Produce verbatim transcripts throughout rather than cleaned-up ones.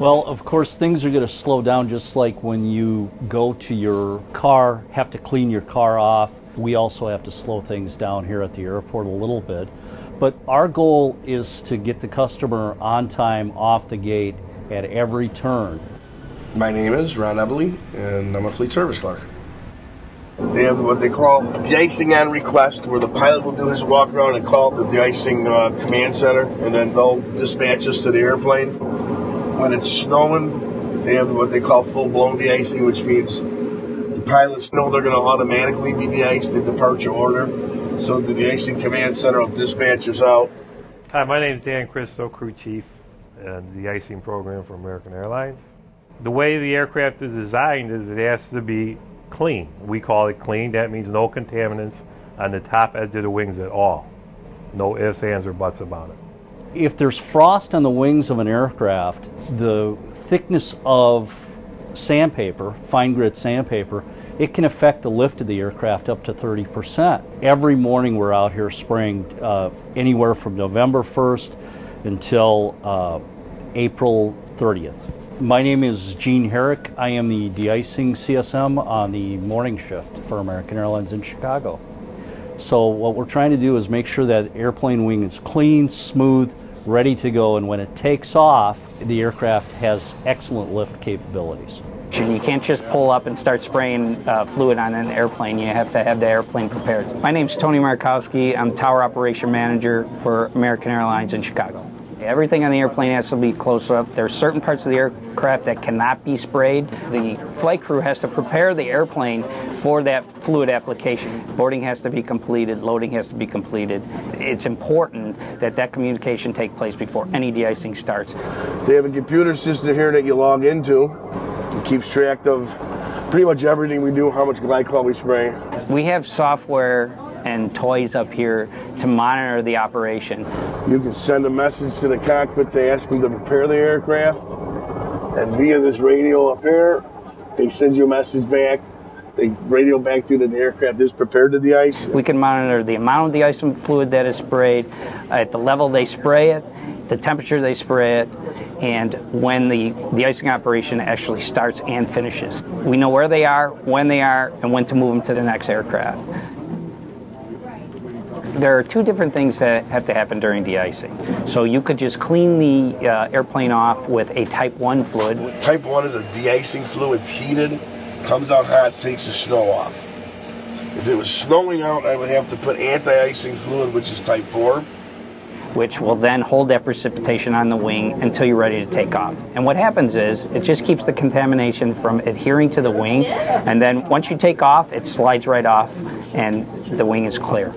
Well, of course, things are going to slow down, just like when you go to your car, have to clean your car off. We also have to slow things down here at the airport a little bit. But our goal is to get the customer on time, off the gate, at every turn. My name is Ron Eveley, and I'm a fleet service clerk. They have what they call de-icing on request, where the pilot will do his walk around and call to the de-icing uh, command center, and then they'll dispatch us to the airplane. When it's snowing, they have what they call full-blown de-icing, which means the pilots know they're going to automatically be de-iced in departure order, so the de-icing command center will dispatch us out. Hi, my name is Dan Cristo, crew chief, and the de-icing program for American Airlines. The way the aircraft is designed is it has to be clean. We call it clean. That means no contaminants on the top edge of the wings at all. No ifs, ands, or buts about it. If there's frost on the wings of an aircraft, the thickness of sandpaper, fine grit sandpaper, it can affect the lift of the aircraft up to thirty percent. Every morning we're out here spraying uh, anywhere from November first until uh, April thirtieth. My name is Gene Herrick. I am the de-icing C S M on the morning shift for American Airlines in Chicago. So what we're trying to do is make sure that airplane wing is clean, smooth, ready to go, and when it takes off, the aircraft has excellent lift capabilities. You can't just pull up and start spraying uh, fluid on an airplane. You have to have the airplane prepared. My name's Tony Markowski. I'm Tower Operation Manager for American Airlines in Chicago. Everything on the airplane has to be close up. There are certain parts of the aircraft that cannot be sprayed. The flight crew has to prepare the airplane for that fluid application. Boarding has to be completed, loading has to be completed. It's important that that communication take place before any de-icing starts. They have a computer system here that you log into. It keeps track of pretty much everything we do, how much glycol we spray. We have software and toys up here to monitor the operation. You can send a message to the cockpit to ask them to prepare the aircraft, and via this radio up here, they send you a message back. They radio back to you that the aircraft is prepared to de-ice. We can monitor the amount of de-icing fluid that is sprayed, at the level they spray it, the temperature they spray it, and when the de-icing operation actually starts and finishes. We know where they are, when they are, and when to move them to the next aircraft. There are two different things that have to happen during de-icing. So you could just clean the uh, airplane off with a type one fluid. Type one is a de-icing fluid. It's heated, comes out hot, takes the snow off. If it was snowing out, I would have to put anti-icing fluid, which is type four. Which will then hold that precipitation on the wing until you're ready to take off. And what happens is, it just keeps the contamination from adhering to the wing, and then once you take off, it slides right off and the wing is clear.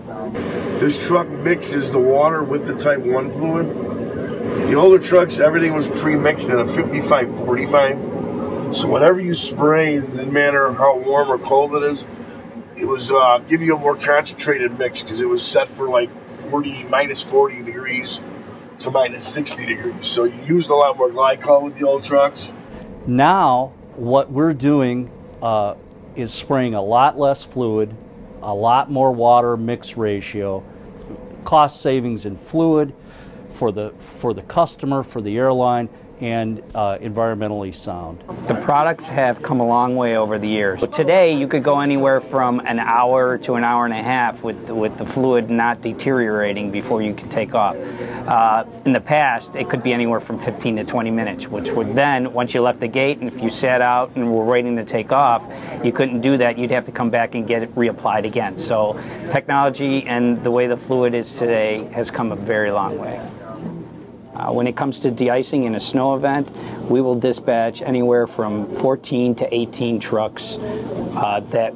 This truck mixes the water with the type one fluid. The older trucks, everything was pre-mixed in a fifty-five forty-five. So whatever you spray, no matter how warm or cold it is, it was uh, give you a more concentrated mix because it was set for like forty, minus forty degrees to minus sixty degrees. So you used a lot more glycol with the old trucks. Now what we're doing uh, is spraying a lot less fluid, a lot more water mix ratio, cost savings in fluid for the, for the customer, for the airline, and uh, environmentally sound. The products have come a long way over the years. Today you could go anywhere from an hour to an hour and a half with, with the fluid not deteriorating before you could take off. Uh, in the past it could be anywhere from fifteen to twenty minutes, which would then, once you left the gate and if you sat out and were waiting to take off, you couldn't do that. You'd have to come back and get it reapplied again. So technology and the way the fluid is today has come a very long way. Uh, when it comes to de-icing in a snow event, we will dispatch anywhere from fourteen to eighteen trucks uh, that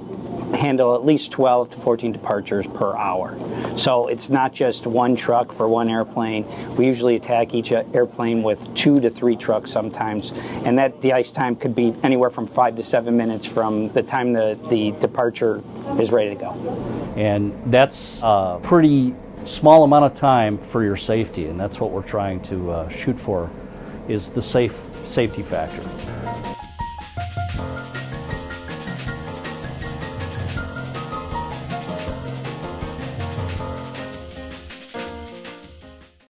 handle at least twelve to fourteen departures per hour. So it's not just one truck for one airplane. We usually attack each airplane with two to three trucks sometimes, and that de-ice time could be anywhere from five to seven minutes from the time the, the departure is ready to go. And that's uh, pretty small amount of time for your safety, and that's what we're trying to uh, shoot for, is the safe safety factor.